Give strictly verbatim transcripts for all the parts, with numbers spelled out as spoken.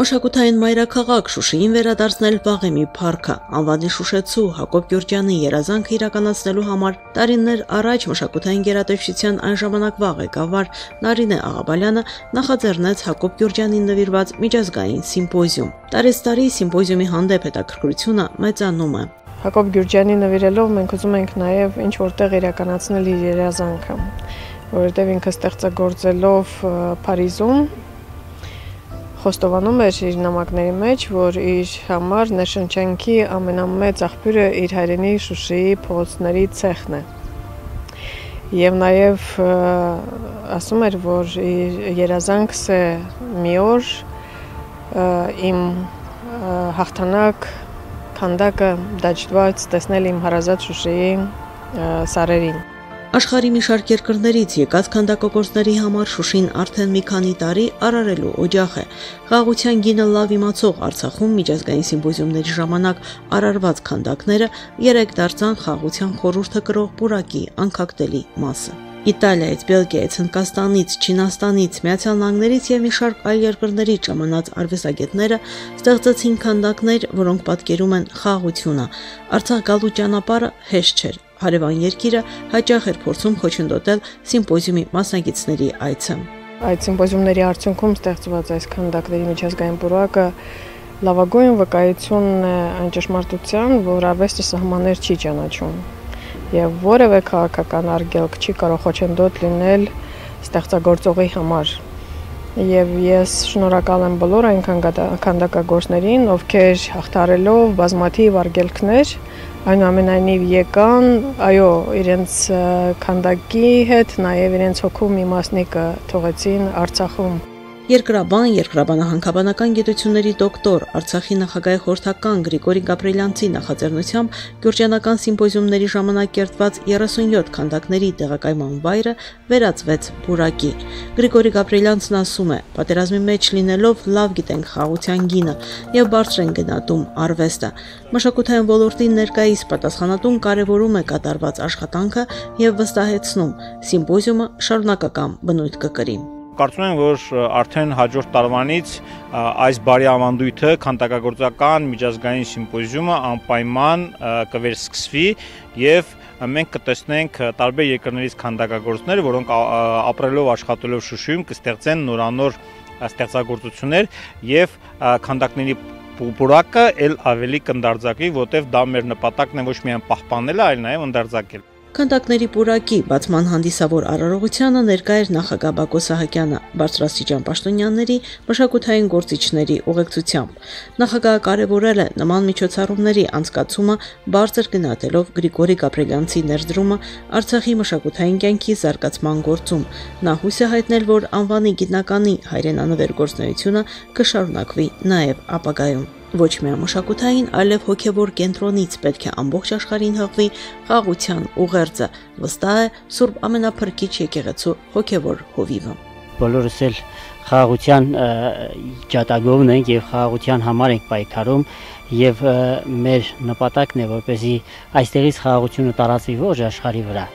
Մշակութային մայրաքաղաք Շուշիին վերադարձնել Վաղեմի փառքը, անվանի Շուշեցու Հակոբ Գյուրջյանի երազանքը իրականացնելու համար տարիներ առաջ մշակութային գերատեսչության այն ժամանակվա ղեկավար Նարինե Աղաբալյանը նախաձեռնեց Հակոբ Գյուրջյանին նվիրված միջազգային սիմպոզիում։ Տարեստարի սիմպոզիումի հանդեպ հետաքրքրությունը մեծանում է։ Հակոբ Գյուրջյանի նվիրելով մենք ուզում ենք նաև ինչ որտեղ իրականացնել իր երազանքը, որովհետև ինքը ստեղծագործելով Փարիզում խոստովանում էր իր նամակների մեջ, որ իր համար ներշնչանքի ամենամեծ աղբյուրը իր հայրենի Շուշիի փողոցների ցեխն է։ Եվ նաև ասում էր, որ իր երազանքս է մի օր իմ հաղթանակ Հանդակը դաջտված տեսնել իմ հարազատ Շուշիի սարերին։ Աշխարհի մի շարք երկրներից եկած քանդակագործների համար Շուշին արդեն մի քանի տարի արարելու օջախ է։ Խաղաղության գինը լավ իմացող Արցախում միջազգային սիմպոզիումների ժամանակ արարված քանդակները երեք դարձան խաղաղության խորհուրդը կրող պուրակի անկախտելի մասը։ Իտալիայից, Բելգիայից, Հնդկաստանից, Չինաստանից, Միացյալ Նահանգներից և մի շարք այլ երկրներից ժամանած արվեստագետները ստեղծեցին քանդակներ, որոնք պատկերում են խաղաղությունը։ Արցախ գալու ճանապարհը հեշտ չէր։ Հարևան երկիրը հաճախ էր փորձում խոչընդոտել սիմպոզիումի մասնակիցների այցը։ Այդ սիմպոզիումների արդյունքում ստեղծված այս քանդակների միջազգային պուրակը լավագույն վկայությունն է այն ճշմարտության, որ արվեստը սահմաններ չի ճանաչում։ Եվ որևէ քաղաքական արգելք չի կարող խոչընդոտ լինել ստեղծագործողի համար։ Եվ ես շնորհակալ եմ բոլոր այն քանդակագործներին, ովքեր հաղթարելով բազմաթիվ արգելքներ, այնուամենայնիվ եկան, այո, իրենց քանդակի հետ, նաև իրենց հոգու մի մասնիկը թողեցին Արցախում։ Երկրաբան, երկրաբանահանքաբանական գիտությունների դոկտոր, Արցախի նախագահի խորհրդական Գրիգորի Գաբրելյանցի նախաձեռնությամբ Գյուրջյանական սիմպոզիումների ժամանակ կերտված երեսունյոթ քանդակների տեղակայման վայրը վերածվեց պուրակի։ Գրիգորի Գաբրելյանցն ասում է. «Պատերազմի մեջ լինելով լավ գիտենք խաղաղության գինը եւ բարձր են գնահատում արվեստը։ Մշակութային ոլորտի ներկայիս պատասխանատուն կարևորում է կատարված աշխատանքը եւ վստահեցնում՝ սիմպոզիումը շարունակական բնույթ կկրի»։ Կարծում եմ, որ արդեն հաջորդ տարվանից այս բարի ավանդույթը քանդակագործական միջազգային սիմպոզիումը անպայման կվերսկսվի եւ մենք կտեսնենք տարբեր երկրներից քանդակագործներ, որոնք ապրելով աշխատելով Շուշիում կստեղծեն նորանոր ստեղծագործություններ եւ քանդակների պուրակը ել ավելի կնդարձակվի, որտեղ դա մեր նպատակն է ոչ միայն պահպանելը, այլ նաեւ ընդարձակելը։ Քանդակների պուրակի բացման հանդիսավոր արարողությանը ներկա էր նախագահ Բակո Սահակյանը բարձրաստիճան պաշտոնյաների, մշակութային գործիչների ուղեկցությամբ։ Նախագահը կարևորել է նման միջոցառումների անցկացումը բարձր գնահատելով Գրիգորի Գաբրելյանցի ներդրումը Արցախի մշակութային կյանքի զարգացման գործում։ Նա հույս է հայտնել, որ անվանի գիտնականի հայրենանվեր գործունեությունը կշարունակվի նաև ապագայում։ Ոչ միայն մշակութային, այլև հոգևոր կենտրոնից պետք է ամբողջ աշխարհին հղվի խաղաղության ուղերձը, վստահ է Սուրբ Ամենափրկիչ եկեղեցու հոգևոր հովիվը։ Բոլորս էլ խաղաղության ջատագովն ենք եւ խաղաղության համար ենք պայքարում եւ մեր նպատակն է, որպեսզի այստեղից խաղաղությունը տարածվի ողջ աշխարհի վրա։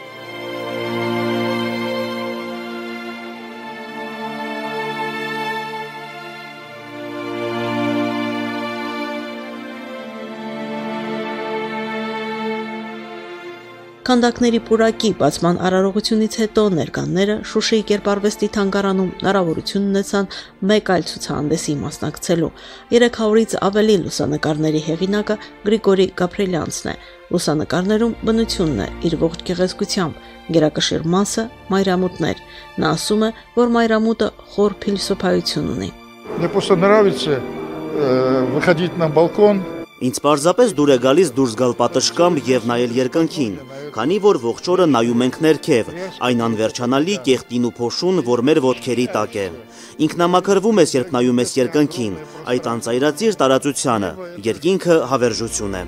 Քանդակների պուրակի բացման արարողությունից հետո ներկանները Շուշիի կերպարվեստի թանգարանում հնարավորություն ունեցան մեկ այլ ցուցահանդեսի մասնակցելու։ երեք հարյուր-ից ավելի լուսանկարների հեղինակը Գրիգորի Գաբրելյանցն է։ Լուսանկարներում բնությունն է իր ողջ գեղեցկությամբ, գերակշիռ մասը մայրամուտներ։ Նա ասում է, որ մայրամուտը խոր փիլիսոփայություն ունի։ Мне просто нравится выходить на балкон. Ինձ պարզապես դուր է գալիս դուրս գալ պատշգամբ և նայել երկնքին, քանի որ ողջ օրը նայում ենք ներքև, այն անվերջանալի կեղտին ու փոշուն, որ մեր ոտքերի տակ է։ Ինքնամաքրվում ես, երբ նայում ես երկնքին, այդ անծայրածիր տարածությանը, երկինքը հավերժություն է։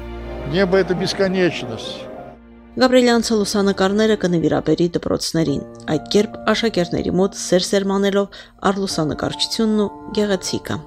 Небо это бесконечность. Գաբրելյանցի լուսանկարները կնվիրաբերի դպրոցներին, այդ կերպ աշակերտների մոտ սեր սերմանելով առ լուսանկարչությունն ու գեղեցիկը։